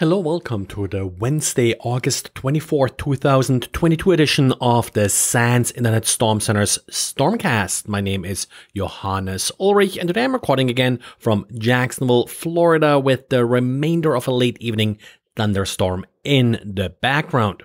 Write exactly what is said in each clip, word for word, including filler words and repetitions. Hello, welcome to the Wednesday, August twenty-fourth, two thousand twenty-two edition of the Sands Internet Storm Center's Stormcast. My name is Johannes Ulrich, and today I'm recording again from Jacksonville, Florida, with the remainder of a late evening thunderstorm in the background.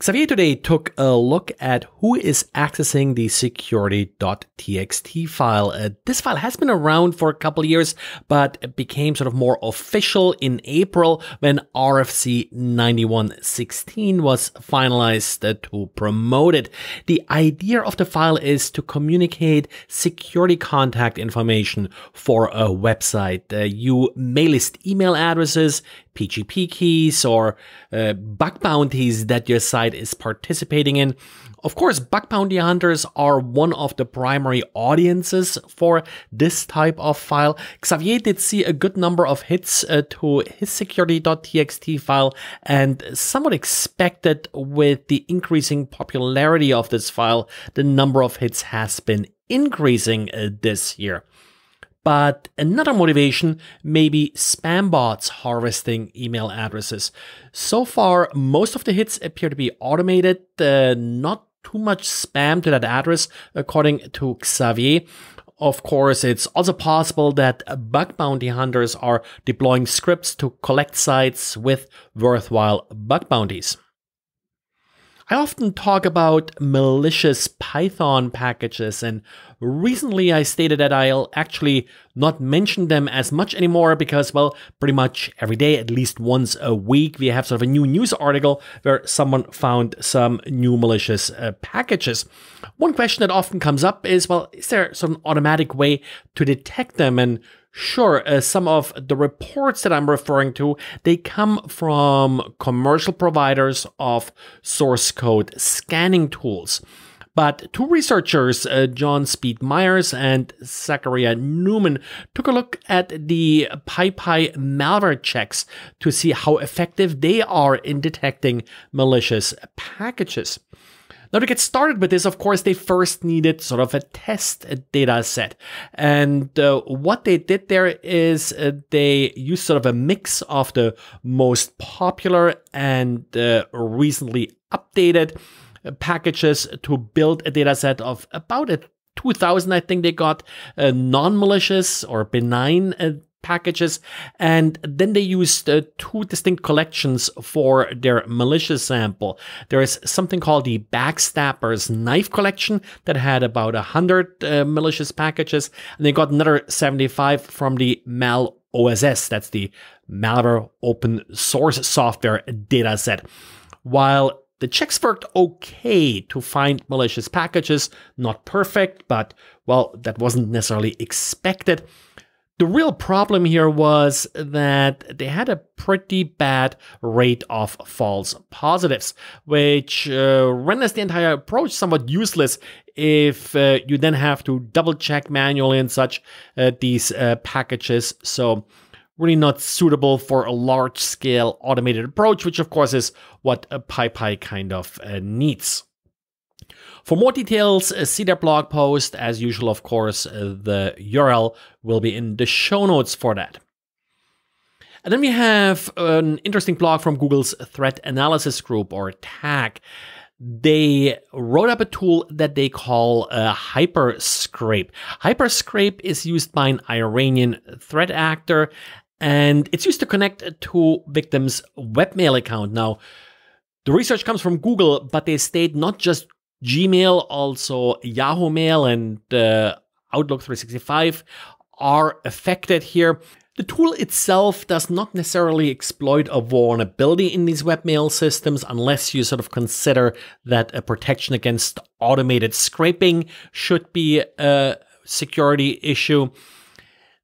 Xavier today took a look at who is accessing the security dot T X T file. Uh, this file has been around for a couple of years, but it became sort of more official in April when R F C ninety-one sixteen was finalized uh, to promote it. The idea of the file is to communicate security contact information for a website. Uh, you may list email addresses, P G P keys, or uh, bug bounties that your site is participating in. Of course, bug bounty hunters are one of the primary audiences for this type of file. Xavier did see a good number of hits uh, to his security dot T X T file, and somewhat expected with the increasing popularity of this file, the number of hits has been increasing uh, this year. But another motivation may be spam bots harvesting email addresses. So far, most of the hits appear to be automated, uh, not too much spam to that address, according to Xavier. Of course, it's also possible that bug bounty hunters are deploying scripts to collect sites with worthwhile bug bounties. I often talk about malicious Python packages, and recently I stated that I'll actually not mention them as much anymore because, well, pretty much every day, at least once a week, we have sort of a new news article where someone found some new malicious uh, packages. One question that often comes up is, well, is there sort of an automatic way to detect them? And Sure, uh, some of the reports that I'm referring to, they come from commercial providers of source code scanning tools. But two researchers, uh, John Speed Myers and Zachariah Newman, took a look at the PyPI malware checks to see how effective they are in detecting malicious packages. Now, to get started with this, of course, they first needed sort of a test data set. And uh, what they did there is uh, they used sort of a mix of the most popular and uh, recently updated packages to build a data set of about a two thousand, I think they got, uh, non-malicious or benign uh, packages, and then they used uh, two distinct collections for their malicious sample. There is something called the Backstabbers Knife Collection that had about one hundred uh, malicious packages, and they got another seventy-five from the M A L O S S, that's the malware open source software data set. While the checks worked okay to find malicious packages, not perfect, but, well, that wasn't necessarily expected. The real problem here was that they had a pretty bad rate of false positives, which uh, renders the entire approach somewhat useless if uh, you then have to double check manually and such uh, these uh, packages. So really not suitable for a large scale automated approach, which of course is what a PyPI kind of uh, needs. For more details, see their blog post. As usual, of course, the U R L will be in the show notes for that. And then we have an interesting blog from Google's Threat Analysis Group, or T A G. They wrote up a tool that they call a Hyperscrape. Hyperscrape is used by an Iranian threat actor, and it's used to connect to victims' webmail account. Now, the research comes from Google, but they state not just Gmail, also Yahoo Mail and uh, Outlook three sixty-five are affected here. The tool itself does not necessarily exploit a vulnerability in these webmail systems unless you sort of consider that a protection against automated scraping should be a security issue.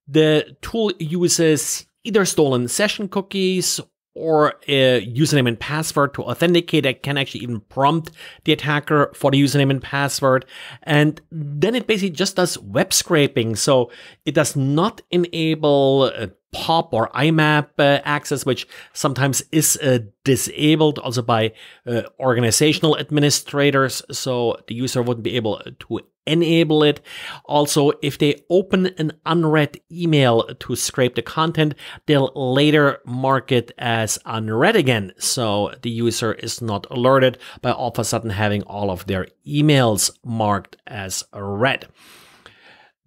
The tool uses either stolen session cookies or a username and password to authenticate. That can actually even prompt the attacker for the username and password. And then it basically just does web scraping. So it does not enable uh, POP or I MAP uh, access, which sometimes is uh, disabled also by uh, organizational administrators. So the user wouldn't be able to enable it. Also, if they open an unread email to scrape the content, they'll later mark it as unread again, so the user is not alerted by all of a sudden having all of their emails marked as read.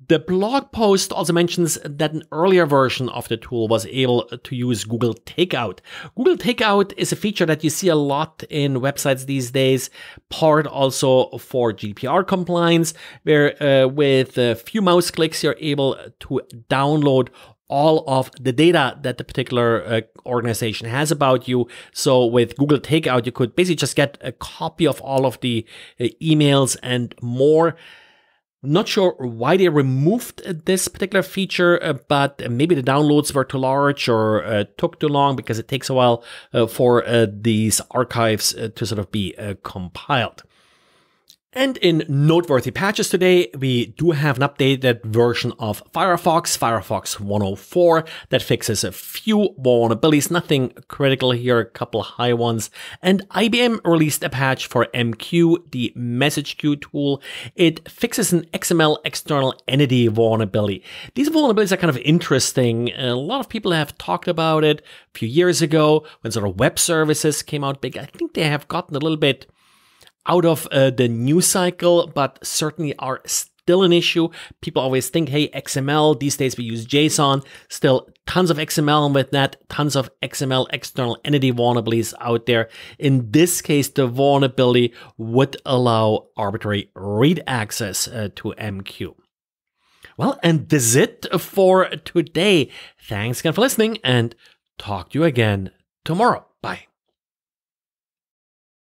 The blog post also mentions that an earlier version of the tool was able to use Google Takeout. Google Takeout is a feature that you see a lot in websites these days, part also for G D P R compliance, where uh, with a few mouse clicks, you're able to download all of the data that the particular uh, organization has about you. So with Google Takeout, you could basically just get a copy of all of the uh, emails and more. Not sure why they removed this particular feature, uh, but maybe the downloads were too large or uh, took too long, because it takes a while uh, for uh, these archives uh, to sort of be uh, compiled. And in noteworthy patches today, we do have an updated version of Firefox, Firefox one oh four, that fixes a few vulnerabilities, nothing critical here, a couple high ones. And I B M released a patch for M Q, the message queue tool. It fixes an X M L external entity vulnerability. These vulnerabilities are kind of interesting. A lot of people have talked about it a few years ago when sort of web services came out big. I think they have gotten a little bit out of uh, the news cycle, but certainly are still an issue. People always think, hey, X M L, these days we use JSON, still tons of X M L, and with that, tons of X M L external entity vulnerabilities out there. In this case, the vulnerability would allow arbitrary read access uh, to M Q. Well, and this is it for today. Thanks again for listening, and talk to you again tomorrow. Bye.